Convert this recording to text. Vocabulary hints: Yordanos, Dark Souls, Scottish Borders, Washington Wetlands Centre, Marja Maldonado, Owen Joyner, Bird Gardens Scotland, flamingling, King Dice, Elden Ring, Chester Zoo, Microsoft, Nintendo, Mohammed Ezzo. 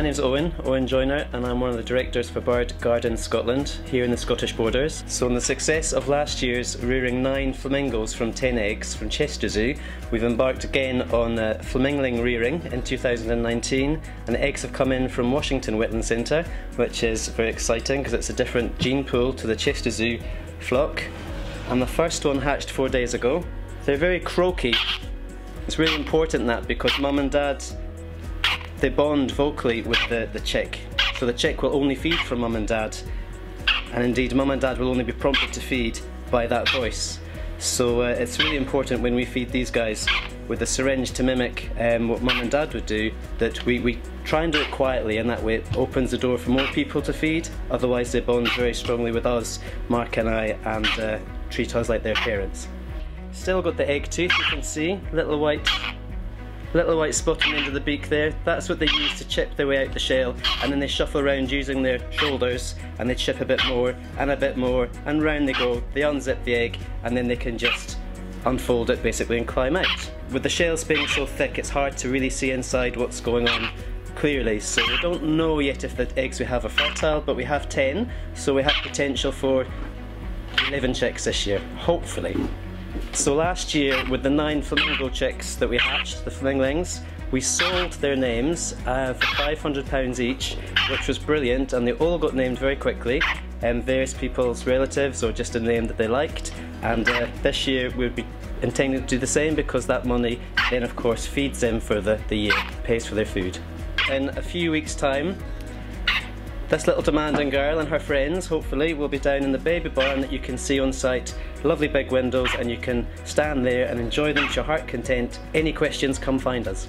my name's Owen Joyner, and I'm one of the directors for Bird Gardens Scotland here in the Scottish Borders. So on the success of last year's rearing 9 flamingos from 10 eggs from Chester Zoo, we've embarked again on flamingling rearing in 2019, and the eggs have come in from Washington Wetlands Centre, which is very exciting because it's a different gene pool to the Chester Zoo flock. And the first one hatched 4 days ago. They're very croaky. It's really important that, because mum and dad, they bond vocally with the chick. So the chick will only feed from mum and dad, and indeed mum and dad will only be prompted to feed by that voice. So it's really important when we feed these guys with a syringe to mimic what mum and dad would do, that we try and do it quietly, and that way it opens the door for more people to feed. Otherwise they bond very strongly with us, Mark and I, and treat us like their parents. Still got the egg tooth, you can see, little white spot on the end of the beak there. That's what they use to chip their way out the shell, and then they shuffle around using their shoulders, and they chip a bit more, and round they go. They unzip the egg, and then they can just unfold it basically and climb out. With the shells being so thick, it's hard to really see inside what's going on clearly, so we don't know yet if the eggs we have are fertile, but we have 10, so we have potential for 11 chicks this year, hopefully. So last year, with the 9 flamingo chicks that we hatched, the flaminglings, we sold their names for £500 each, which was brilliant, and they all got named very quickly, various people's relatives or just a name that they liked. And this year we'll be intending to do the same, because that money then of course feeds them for the year, pays for their food. In a few weeks time, this little demanding girl and her friends, hopefully, will be down in the baby barn that you can see on site. Lovely big windows, and you can stand there and enjoy them to your heart content. Any questions, come find us.